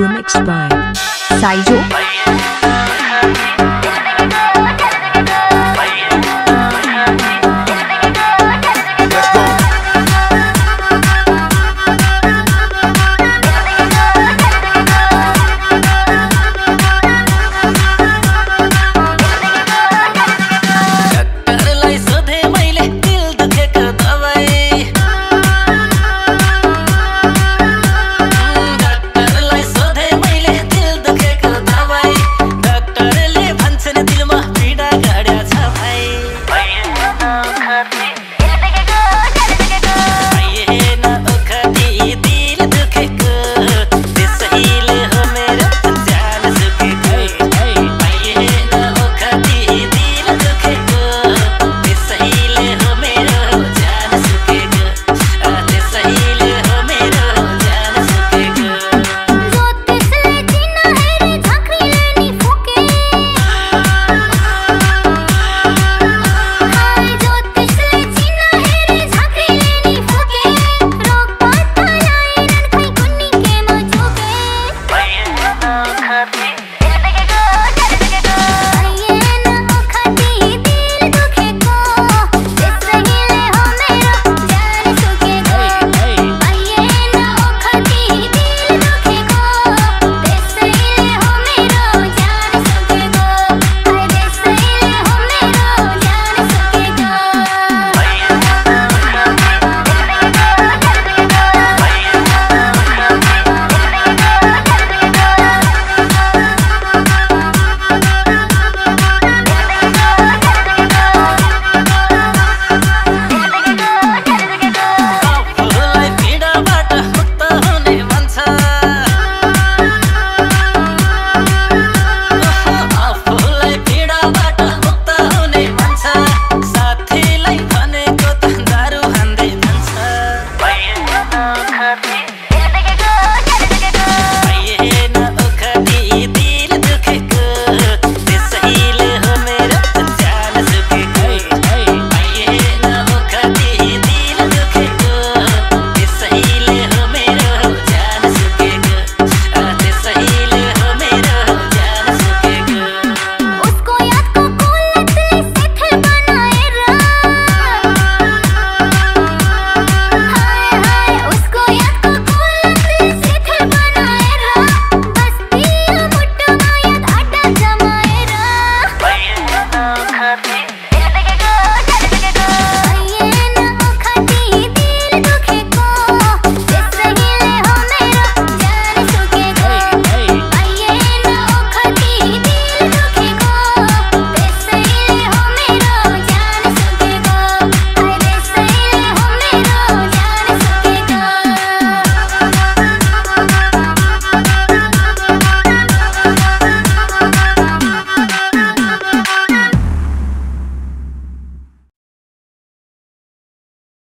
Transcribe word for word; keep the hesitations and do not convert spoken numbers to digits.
Remix by Saijo.